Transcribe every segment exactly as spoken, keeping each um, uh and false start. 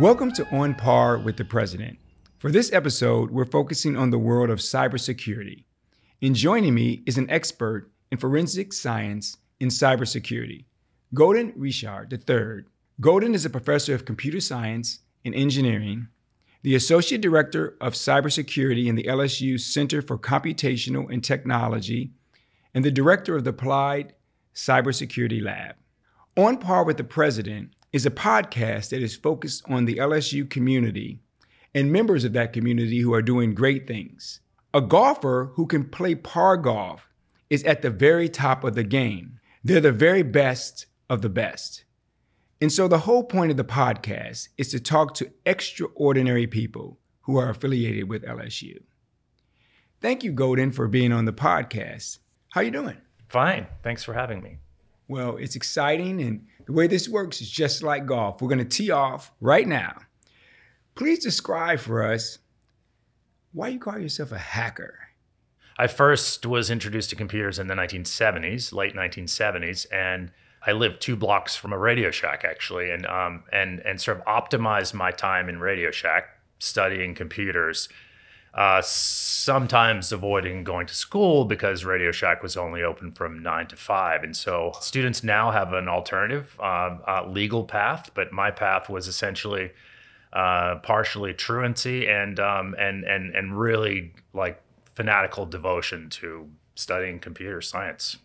Welcome to On Par with the President. For this episode, we're focusing on the world of cybersecurity. And joining me is an expert in forensic science in cybersecurity, Golden Richard the third. Golden is a professor of computer science and engineering, the associate director of cybersecurity in the L S U Center for Computational and Technology, and the director of the Applied Cybersecurity Lab. On Par with the President is a podcast that is focused on the L S U community and members of that community who are doing great things. A golfer who can play par golf is at the very top of the game. They're the very best of the best. And so the whole point of the podcast is to talk to extraordinary people who are affiliated with L S U. Thank you, Golden, for being on the podcast. How you doing? Fine. Thanks for having me. Well, it's exciting, and the way this works is just like golf. We're going to tee off right now. Please describe for us why you call yourself a hacker. I first was introduced to computers in the nineteen seventies, late nineteen seventies, and I lived two blocks from a Radio Shack, actually, and um, and and sort of optimized my time in Radio Shack studying computers. Uh, sometimes avoiding going to school because Radio Shack was only open from nine to five. And so students now have an alternative uh, uh, legal path, but my path was essentially uh, partially truancy and, um, and, and, and really like fanatical devotion to studying computer science.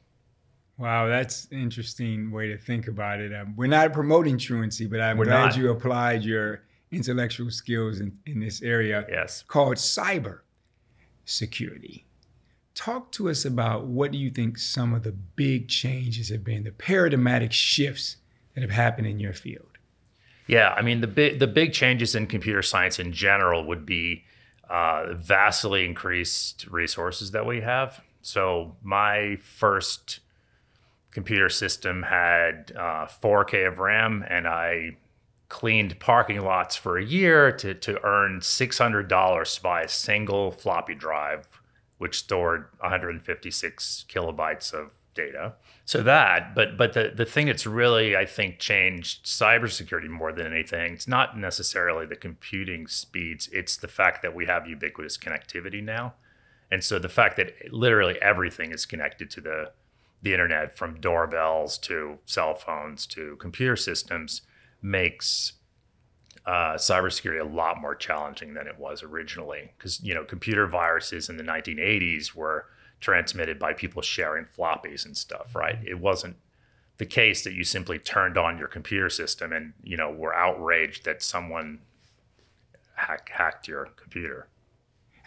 Wow, that's an interesting way to think about it. Um, we're not promoting truancy, but I'm we're glad not. You applied your intellectual skills in, in this area, yes, called cyber security. Talk to us about what do you think some of the big changes have been, the paradigmatic shifts that have happened in your field? Yeah, I mean, the big the big changes in computer science in general would be uh, vastly increased resources that we have. So my first computer system had uh, four K of RAM, and I cleaned parking lots for a year to, to earn six hundred dollars to buy a single floppy drive, which stored one hundred fifty-six kilobytes of data. So that, but but the, the thing that's really, I think, changed cybersecurity more than anything, it's not necessarily the computing speeds, it's the fact that we have ubiquitous connectivity now. And so the fact that literally everything is connected to the, the internet, from doorbells to cell phones to computer systems, makes uh, cybersecurity a lot more challenging than it was originally. Because, you know, computer viruses in the nineteen eighties were transmitted by people sharing floppies and stuff, right? It wasn't the case that you simply turned on your computer system and, you know, were outraged that someone hack hacked your computer.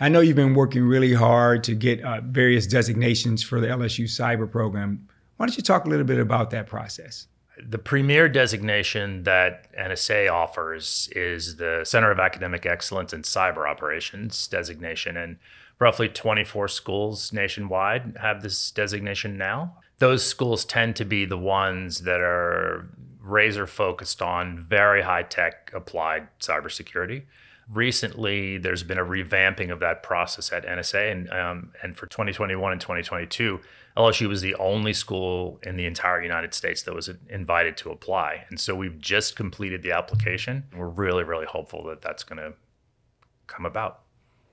I know you've been working really hard to get uh, various designations for the L S U cyber program. Why don't you talk a little bit about that process? The premier designation that N S A offers is the Center of Academic Excellence in Cyber Operations designation, and roughly twenty-four schools nationwide have this designation now. Those schools tend to be the ones that are razor focused on very high-tech applied cybersecurity. Recently, there's been a revamping of that process at N S A, and um, and for twenty twenty-one and twenty twenty-two, L S U was the only school in the entire United States that was invited to apply. And so we've just completed the application. We're really, really hopeful that that's going to come about.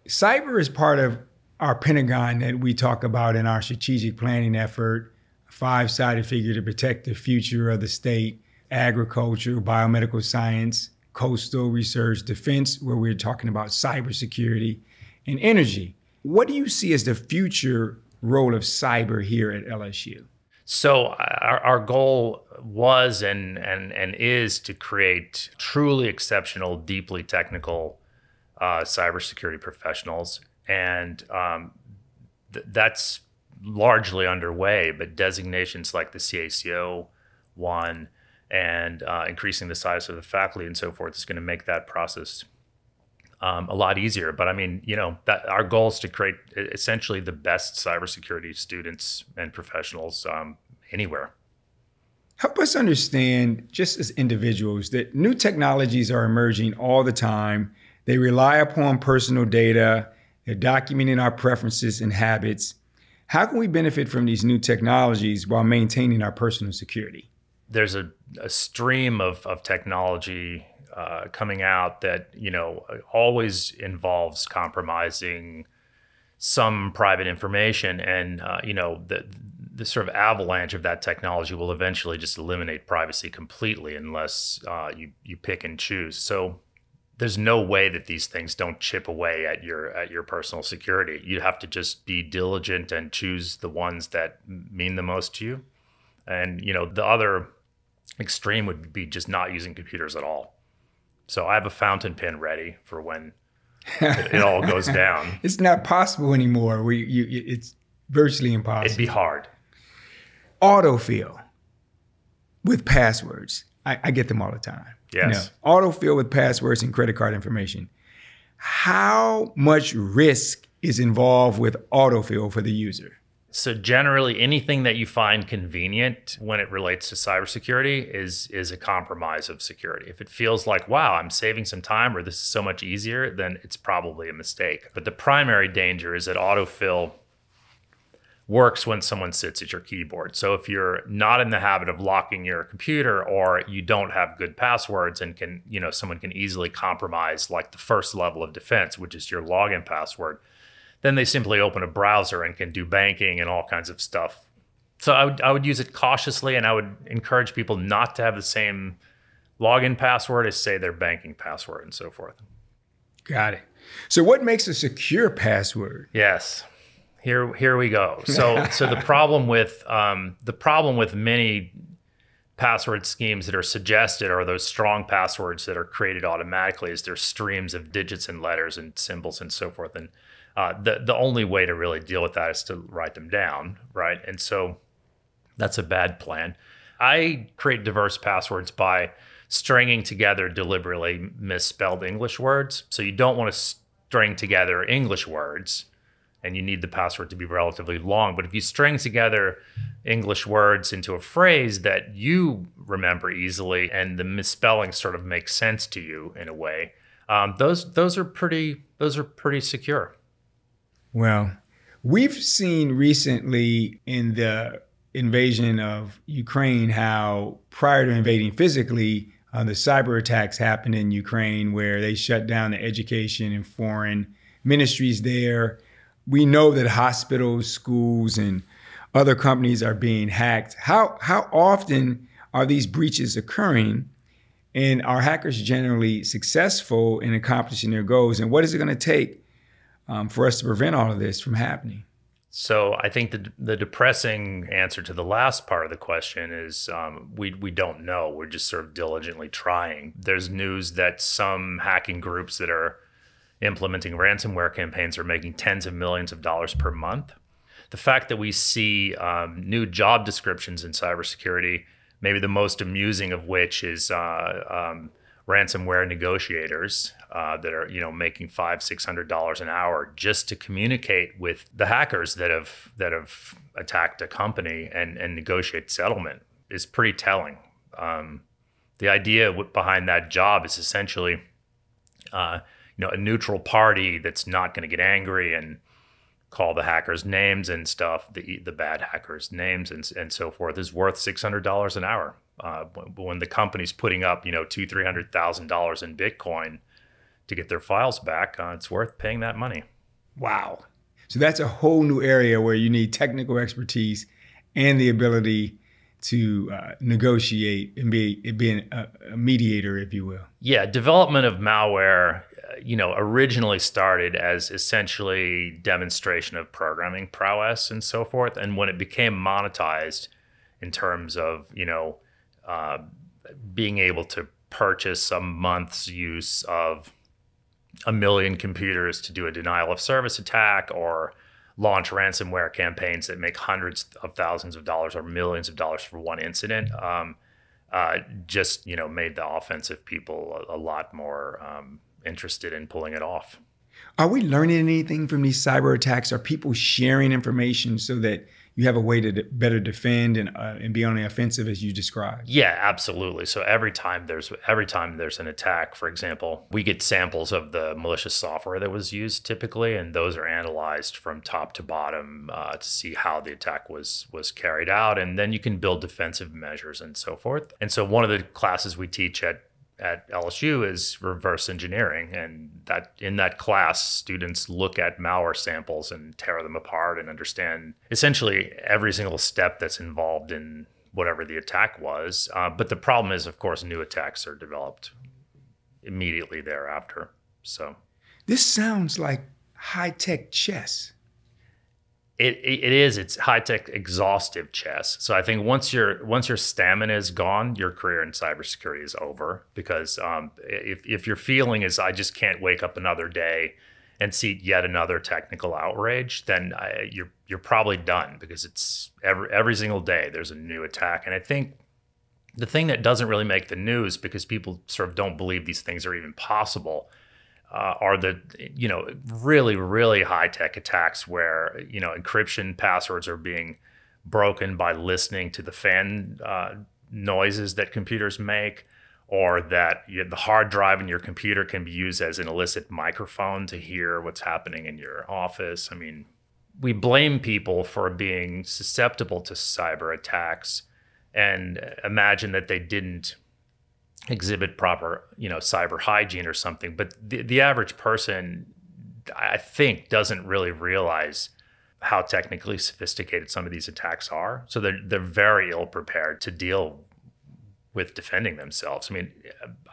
Cyber is part of our Pentagon that we talk about in our strategic planning effort, a five-sided figure to protect the future of the state, agriculture, biomedical science, coastal research, defense, where we're talking about cybersecurity, and energy. What do you see as the future role of cyber here at L S U? So our, our goal was and, and, and is to create truly exceptional, deeply technical uh, cybersecurity professionals. And um, th that's largely underway, but designations like the C A C O one, and uh, increasing the size of the faculty and so forth is going to make that process um, a lot easier. But I mean, you know, that our goal is to create essentially the best cybersecurity students and professionals um, anywhere. Help us understand, just as individuals, that new technologies are emerging all the time. They rely upon personal data. They're documenting our preferences and habits. How can we benefit from these new technologies while maintaining our personal security? There's a, a stream of, of technology uh, coming out that, you know, always involves compromising some private information. And, uh, you know, the, the sort of avalanche of that technology will eventually just eliminate privacy completely unless uh, you, you pick and choose. So there's no way that these things don't chip away at your at your personal security. You have to just be diligent and choose the ones that mean the most to you. And, you know, the other extreme would be just not using computers at all. So I have a fountain pen ready for when it, it all goes down. It's not possible anymore. We, you, it's virtually impossible. It'd be hard. Autofill with passwords. I, I get them all the time. Yes. No. Autofill with passwords and credit card information. How much risk is involved with autofill for the user? So generally, anything that you find convenient when it relates to cybersecurity is is a compromise of security. If it feels like, wow, I'm saving some time or this is so much easier, then it's probably a mistake. But the primary danger is that autofill works when someone sits at your keyboard. So if you're not in the habit of locking your computer, or you don't have good passwords and can, you know, someone can easily compromise like the first level of defense, which is your login password, then they simply open a browser and can do banking and all kinds of stuff. So I would, I would use it cautiously, and I would encourage people not to have the same login password as, say, their banking password and so forth. Got it. So what makes a secure password? Yes. Here, here we go. So, so the problem with um, the problem with many password schemes that are suggested are those strong passwords that are created automatically. Is they're streams of digits and letters and symbols and so forth. And uh, the the only way to really deal with that is to write them down, right? And so that's a bad plan. I create diverse passwords by stringing together deliberately misspelled English words. So you don't want to string together English words, and you need the password to be relatively long. But if you string together English words into a phrase that you remember easily and the misspelling sort of makes sense to you in a way, um, those those are pretty those are pretty secure. Well, we've seen recently in the invasion of Ukraine how prior to invading physically, uh, the cyber attacks happened in Ukraine where they shut down the education and foreign ministries there. We know that hospitals, schools, and other companies are being hacked. How, how often are these breaches occurring? And are hackers generally successful in accomplishing their goals? And what is it going to take um, for us to prevent all of this from happening? So I think the, the depressing answer to the last part of the question is um, we, we don't know. We're just sort of diligently trying. There's news that some hacking groups that are implementing ransomware campaigns are making tens of millions of dollars per month. The fact that we see um, new job descriptions in cybersecurity, maybe the most amusing of which is uh, um, ransomware negotiators uh, that are, you know, making five, six hundred dollars an hour just to communicate with the hackers that have that have attacked a company and and negotiate settlement, is pretty telling. Um, the idea behind that job is essentially, Uh, you know, a neutral party that's not going to get angry and call the hackers names and stuff, the the bad hackers names and and so forth, is worth six hundred dollars an hour. Uh, when the company's putting up, you know, two three hundred thousand dollars in Bitcoin to get their files back, uh, it's worth paying that money. Wow! So that's a whole new area where you need technical expertise and the ability to uh, negotiate and be be an, a, a mediator, if you will. Yeah, development of malware, you know, originally started as essentially demonstration of programming prowess and so forth. And when it became monetized in terms of, you know, uh, being able to purchase a month's use of a million computers to do a denial of service attack or launch ransomware campaigns that make hundreds of thousands of dollars or millions of dollars for one incident, um, uh, just, you know, made the offensive people a, a lot more um, interested in pulling it off. Are we learning anything from these cyber attacks? Are people sharing information so that you have a way to de- better defend and, uh, and be on the offensive as you described? Yeah, absolutely. So every time there's every time there's an attack, for example, we get samples of the malicious software that was used typically, and those are analyzed from top to bottom uh, to see how the attack was was carried out. And then you can build defensive measures and so forth. And so one of the classes we teach at at L S U is reverse engineering. And that in that class, students look at malware samples and tear them apart and understand essentially every single step that's involved in whatever the attack was. Uh, but the problem is, of course, new attacks are developed immediately thereafter. So this sounds like high-tech chess. It, it it is. It's high-tech, exhaustive chess. So I think once your once your stamina is gone, your career in cybersecurity is over. Because um, if if your feeling is I just can't wake up another day and see yet another technical outrage, then I, you're you're probably done. Because it's every every single day there's a new attack. And I think the thing that doesn't really make the news, because people sort of don't believe these things are even possible, Uh, are the, you know, really, really high-tech attacks where, you know, encryption passwords are being broken by listening to the fan uh, noises that computers make, or that you know, the hard drive in your computer can be used as an illicit microphone to hear what's happening in your office. I mean, we blame people for being susceptible to cyber attacks and imagine that they didn't exhibit proper, you know, cyber hygiene or something. But the, the average person, I think, doesn't really realize how technically sophisticated some of these attacks are. So they're, they're very ill prepared to deal with defending themselves. I mean,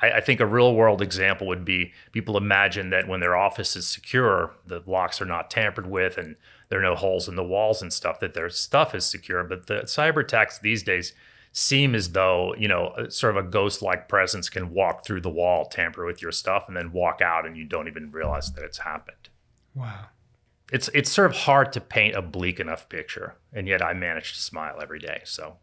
I, I think a real world example would be people imagine that when their office is secure, the locks are not tampered with and there are no holes in the walls and stuff, that their stuff is secure. But the cyber attacks these days seem as though, you know, sort of a ghost-like presence can walk through the wall, tamper with your stuff, and then walk out, and you don't even realize that it's happened. Wow. It's it's sort of hard to paint a bleak enough picture, and yet I manage to smile every day, so.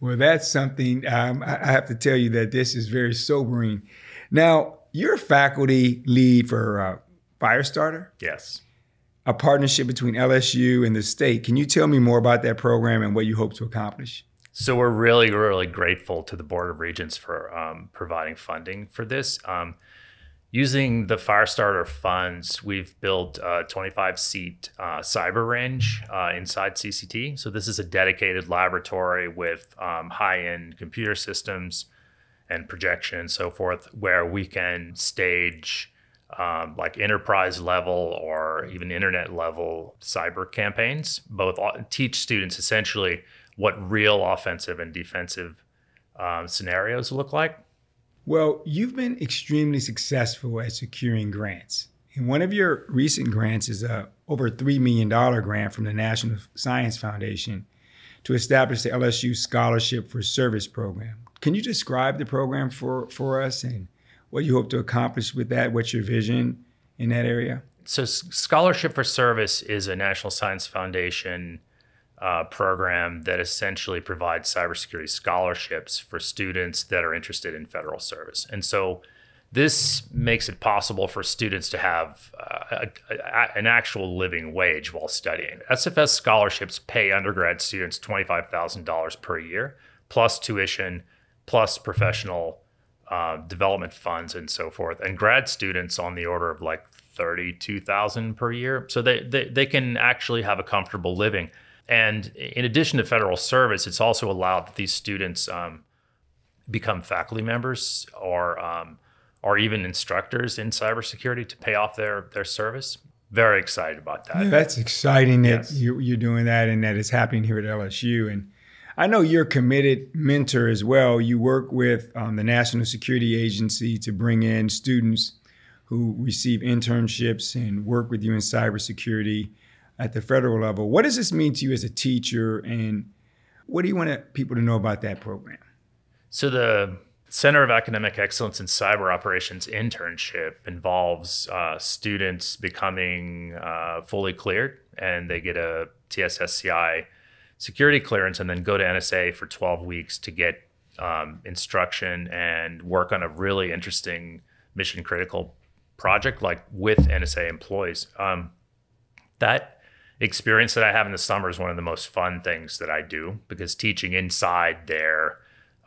Well, that's something. Um, I have to tell you that this is very sobering. Now, you're a faculty lead for uh, Firestarter? Yes. A partnership between L S U and the state. Can you tell me more about that program and what you hope to accomplish? So we're really, really grateful to the Board of Regents for um, providing funding for this. Um, using the Firestarter funds, we've built a twenty-five seat uh, cyber range uh, inside C C T. So this is a dedicated laboratory with um, high-end computer systems and projection and so forth, where we can stage Um, like enterprise level or even internet level cyber campaigns, both teach students essentially what real offensive and defensive um, scenarios look like. Well, you've been extremely successful at securing grants. And one of your recent grants is a over three million dollars grant from the National Science Foundation to establish the L S U Scholarship for Service program. Can you describe the program for, for us and what you hope to accomplish with that? What's your vision in that area? So Scholarship for Service is a National Science Foundation uh, program that essentially provides cybersecurity scholarships for students that are interested in federal service. And so this makes it possible for students to have uh, a, a, an actual living wage while studying. S F S scholarships pay undergrad students twenty-five thousand dollars per year, plus tuition, plus professional Uh, development funds and so forth, and grad students on the order of like thirty-two thousand dollars per year. So they, they they can actually have a comfortable living. And in addition to federal service, it's also allowed that these students um, become faculty members or um, or even instructors in cybersecurity to pay off their their service. Very excited about that. Yeah, that's exciting that yes. you, you're doing that and that it's happening here at L S U. And I know you're a committed mentor as well. You work with um, the National Security Agency to bring in students who receive internships and work with you in cybersecurity at the federal level. What does this mean to you as a teacher, and what do you want people to know about that program? So the Center of Academic Excellence in Cyber Operations internship involves uh, students becoming uh, fully cleared, and they get a T S S C I security clearance and then go to N S A for twelve weeks to get um, instruction and work on a really interesting mission critical project like with N S A employees. Um, that experience that I have in the summer is one of the most fun things that I do, because teaching inside there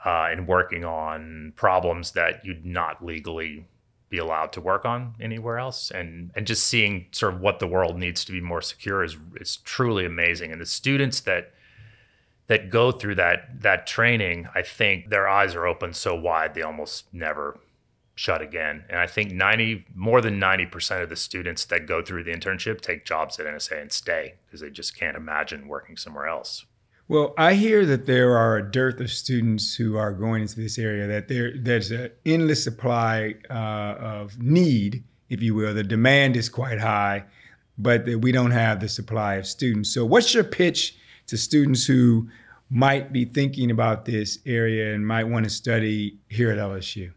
uh, and working on problems that you'd not legally be allowed to work on anywhere else, and and just seeing sort of what the world needs to be more secure is, is truly amazing. And the students that that go through that that training, I think their eyes are open so wide they almost never shut again. And I think ninety more than ninety percent of the students that go through the internship take jobs at N S A and stay because they just can't imagine working somewhere else. Well, I hear that there are a dearth of students who are going into this area, that there there's an endless supply uh, of need, if you will. The demand is quite high, but that we don't have the supply of students. So what's your pitch to students who might be thinking about this area and might want to study here at L S U?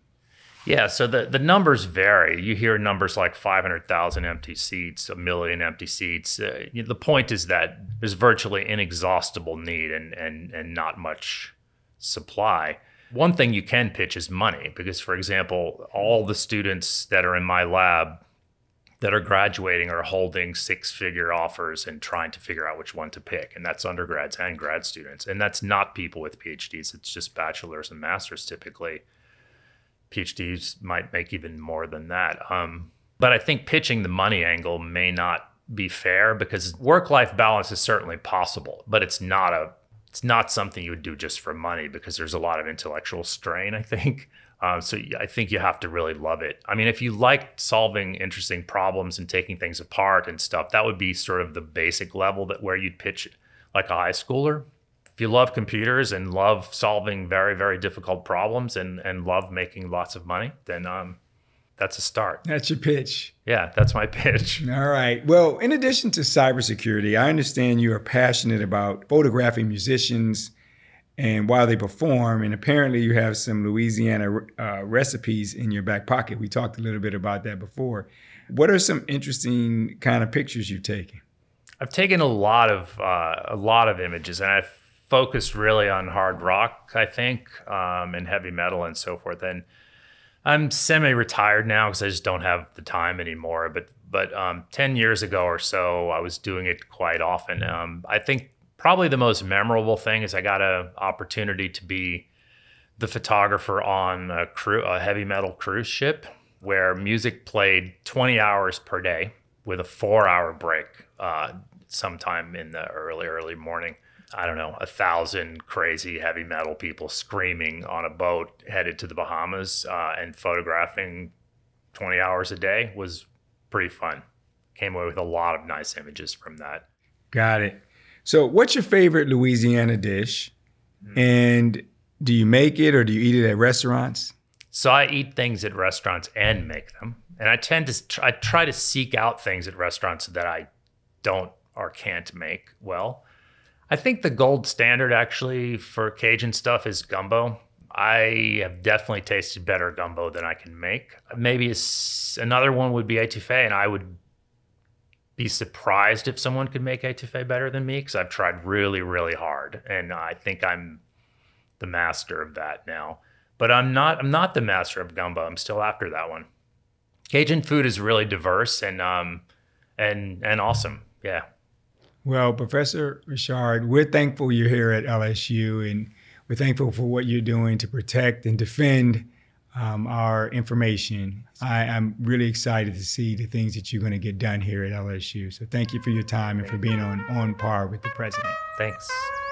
Yeah, so the, the numbers vary. You hear numbers like five hundred thousand empty seats, a million empty seats. Uh, you know, the point is that there's virtually inexhaustible need and, and, and not much supply. One thing you can pitch is money, because, for example, all the students that are in my lab that are graduating are holding six-figure offers and trying to figure out which one to pick. And that's undergrads and grad students. And that's not people with P H Ds. It's just bachelors and masters typically. P H Ds might make even more than that. Um, but I think pitching the money angle may not be fair, because work-life balance is certainly possible, but it's not a it's not something you would do just for money, because there's a lot of intellectual strain, I think. Um, so I think you have to really love it. I mean, if you like solving interesting problems and taking things apart and stuff, that would be sort of the basic level that where you'd pitch like a high schooler. If you love computers and love solving very, very difficult problems and, and love making lots of money, then um, that's a start. That's your pitch. Yeah, that's my pitch. All right. Well, in addition to cybersecurity, I understand you are passionate about photographing musicians and while they perform, and apparently you have some Louisiana uh, recipes in your back pocket. We talked a little bit about that before. What are some interesting kind of pictures you've taken? I've taken a lot of, uh, a lot of images, and I've focused really on hard rock, I think, um, and heavy metal and so forth. And I'm semi-retired now because I just don't have the time anymore. But but um, ten years ago or so, I was doing it quite often. Um, I think probably the most memorable thing is I got an opportunity to be the photographer on a, crew, a heavy metal cruise ship where music played twenty hours per day with a four-hour break uh, sometime in the early, early morning. I don't know, a thousand crazy heavy metal people screaming on a boat headed to the Bahamas, uh, and photographing twenty hours a day was pretty fun. Came away with a lot of nice images from that. Got it. So what's your favorite Louisiana dish? Mm-hmm. And do you make it or do you eat it at restaurants? So I eat things at restaurants and make them. And I tend to, tr- I try to seek out things at restaurants that I don't or can't make well. I think the gold standard actually for Cajun stuff is gumbo. I have definitely tasted better gumbo than I can make. Maybe another one would be étouffée, and I would be surprised if someone could make étouffée better than me, because I've tried really, really hard, and I think I'm the master of that now. But I'm not, I'm not the master of gumbo. I'm still after that one. Cajun food is really diverse and um and and awesome. Yeah. Well, Professor Richard, we're thankful you're here at L S U, and we're thankful for what you're doing to protect and defend um, our information. I, I'm really excited to see the things that you're going to get done here at L S U. So thank you for your time and for being on On Par with the President. Thanks.